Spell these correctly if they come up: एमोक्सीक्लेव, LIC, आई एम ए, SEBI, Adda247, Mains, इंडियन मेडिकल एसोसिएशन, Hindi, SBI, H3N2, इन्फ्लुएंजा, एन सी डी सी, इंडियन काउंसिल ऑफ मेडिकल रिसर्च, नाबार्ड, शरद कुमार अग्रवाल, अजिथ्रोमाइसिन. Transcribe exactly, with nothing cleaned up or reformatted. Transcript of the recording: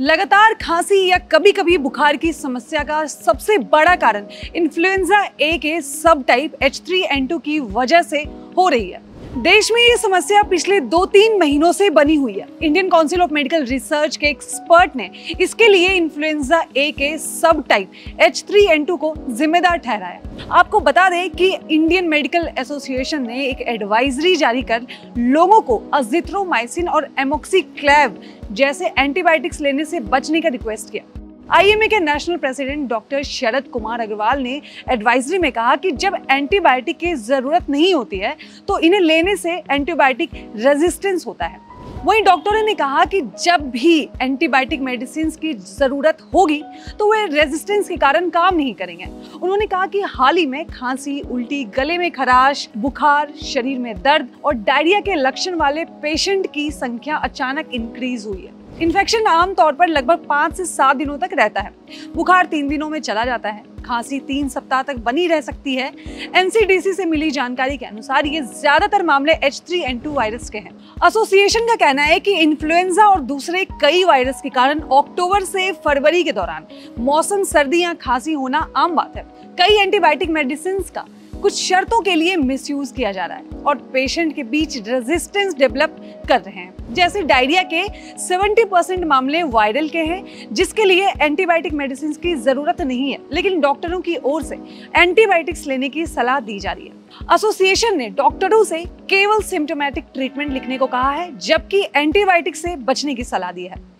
लगातार खांसी या कभी कभी बुखार की समस्या का सबसे बड़ा कारण इन्फ्लुएंजा ए के subtype H three N two की वजह से हो रही है। देश में ये समस्या पिछले दो तीन महीनों से बनी हुई है। इंडियन काउंसिल ऑफ मेडिकल रिसर्च के एक्सपर्ट ने इसके लिए इन्फ्लुएंजा ए के subtype H three N two को जिम्मेदार ठहराया। आपको बता दें कि इंडियन मेडिकल एसोसिएशन ने एक एडवाइजरी जारी कर लोगों को अजिथ्रोमाइसिन और एमोक्सीक्लेव जैसे एंटीबायोटिक्स लेने से बचने का रिक्वेस्ट किया। आई एम ए के national president doctor शरद कुमार अग्रवाल ने एडवाइजरी में कहा कि जब एंटीबायोटिक की ज़रूरत नहीं होती है तो इन्हें लेने से एंटीबायोटिक रेजिस्टेंस होता है। वहीं डॉक्टरों ने कहा कि जब भी एंटीबायोटिक मेडिसिन की ज़रूरत होगी तो वे रेजिस्टेंस के कारण काम नहीं करेंगे। उन्होंने कहा कि हाल ही में खांसी, उल्टी, गले में खराश, बुखार, शरीर में दर्द और डायरिया के लक्षण वाले पेशेंट की संख्या अचानक इंक्रीज हुई है। इन्फेक्शन आमतौर पर लगभग पाँच से सात दिनों तक रहता है। बुखार तीन दिनों में चला जाता है। खांसी तीन सप्ताह तक बनी रह सकती है। एन सी डी सी से मिली जानकारी के अनुसार ये ज्यादातर मामले H three N two virus के हैं। एसोसिएशन का कहना है कि इन्फ्लुएंजा और दूसरे कई वायरस के कारण अक्टूबर से फरवरी के दौरान मौसम सर्दी या खांसी होना आम बात है। कई एंटीबायोटिक मेडिसिन का कुछ शर्तों के लिए मिसयूज किया जा रहा है और पेशेंट के बीच रेजिस्टेंस डेवलप कर रहे हैं। जैसे डायरिया के सत्तर परसेंट मामले वायरल के हैं, जिसके लिए एंटीबायोटिक मेडिसिन की जरूरत नहीं है, लेकिन डॉक्टरों की ओर से एंटीबायोटिक्स लेने की सलाह दी जा रही है। एसोसिएशन ने डॉक्टरों से केवल सिम्टोमेटिक ट्रीटमेंट लिखने को कहा है, जबकि एंटीबायोटिक से बचने की सलाह दी है।